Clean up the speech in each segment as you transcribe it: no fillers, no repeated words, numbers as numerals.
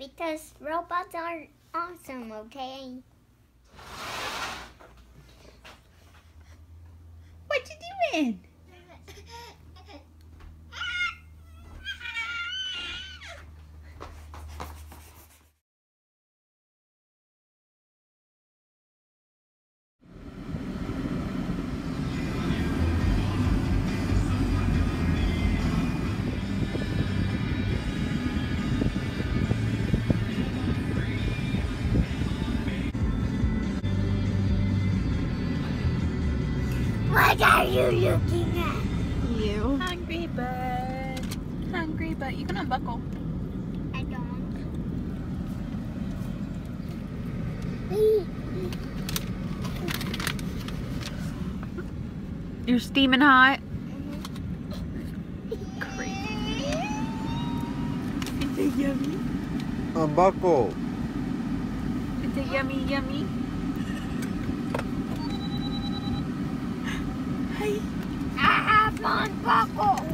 because robots are awesome, okay? What you doing? What are you looking at? You. Hungry bird. Hungry bird. You can unbuckle. I don't. You're steaming hot? Mm-hmm. Crazy. It's a yummy. Unbuckle. It's a yummy, yummy. I have unbuckle.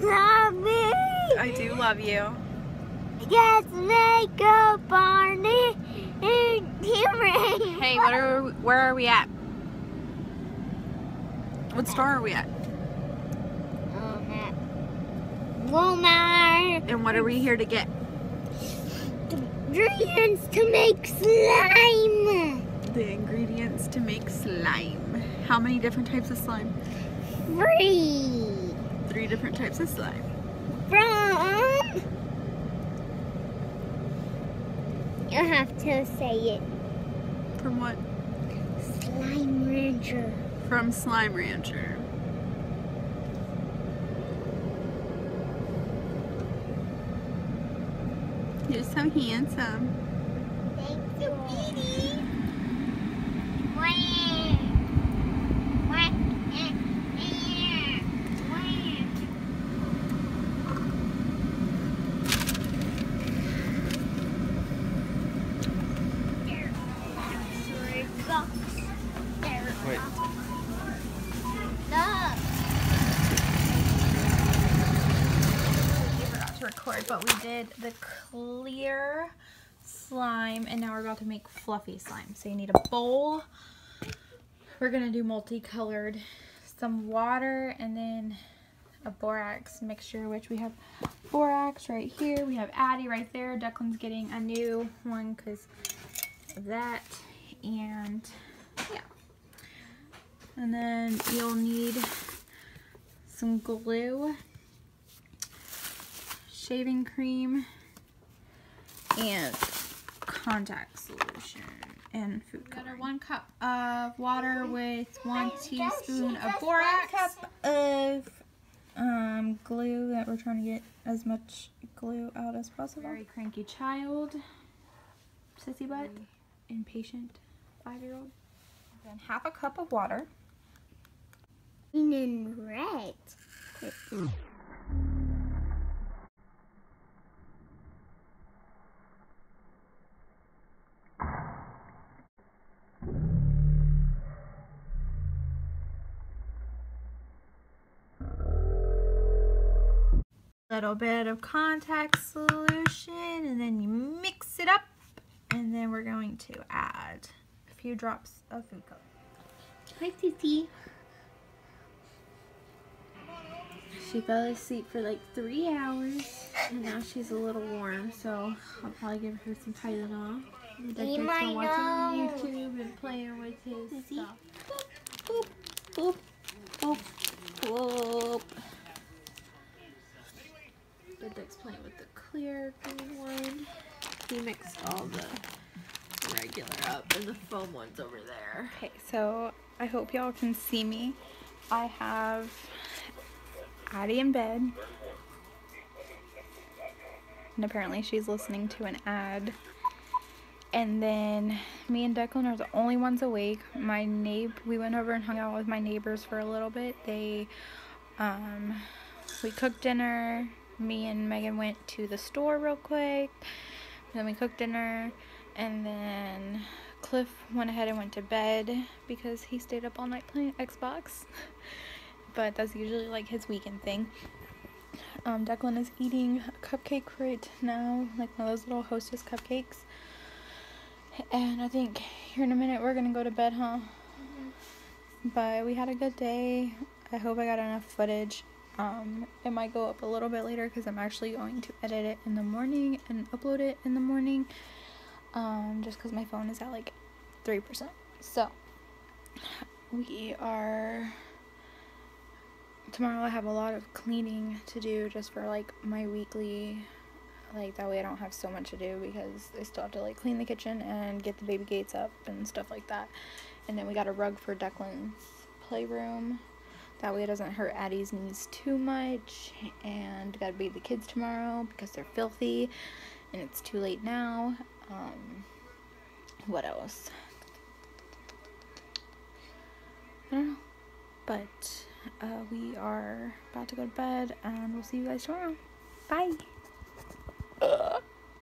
Love me. I do love you. Yes, makeup, Barney. Hey, where are we at? What store are we at? Walmart. And what are we here to get? The ingredients to make slime. The ingredients to make slime. How many different types of slime? 3. 3 different types of slime. From... you have to say it. From what? Slime Rancher. From Slime Rancher. You're so handsome. Thank you, Petey. But we did the clear slime and now we're about to make fluffy slime. So you need a bowl. We're gonna do multicolored, some water, and then a borax mixture, which we have borax right here. We have Addie right there. Declan's getting a new one because of that. And yeah. And then you'll need some glue, shaving cream, and contact solution and food coloring. Got 1 cup of water with 1 teaspoon of borax, 1 cup of glue that we're trying to get as much glue out as possible. Very cranky child, sissy butt, impatient 5-year-old. Then 1/2 cup of water. Green and red. Ooh. Little bit of contact solution, and then you mix it up, and then we're going to add a few drops of food color. Hi, Sissy. She fell asleep for like 3 hours, and now she's a little warm, so I'll probably give her some Tylenol. He might watching YouTube and playing with his stuff. Boop, boop, boop, boop. The Dick's playing with the clear green one. He mixed all the regular up and the foam one's over there. Okay, so I hope y'all can see me. I have Addie in bed. And apparently she's listening to an ad. And then me and Declan are the only ones awake. We went over and hung out with my neighbors for a little bit. We cooked dinner. Me and Megan went to the store real quick, then we cooked dinner, and then Cliff went ahead and went to bed because he stayed up all night playing Xbox, but that's usually like his weekend thing. Declan is eating a cupcake right now, like one of those little Hostess cupcakes. And I think here in a minute we're gonna go to bed, huh? Mm-hmm. But we had a good day. I hope I got enough footage. It might go up a little bit later because I'm actually going to edit it in the morning and upload it in the morning. Just because my phone is at like 3%. So we are... Tomorrow I have a lot of cleaning to do just for like my weekly, like that way I don't have so much to do because I still have to like clean the kitchen and get the baby gates up and stuff like that. And then we got a rug for Declan's playroom. That way it doesn't hurt Addie's knees too much. And gotta bathe the kids tomorrow because they're filthy and it's too late now. What else? I don't know. But we are about to go to bed and we'll see you guys tomorrow. Bye!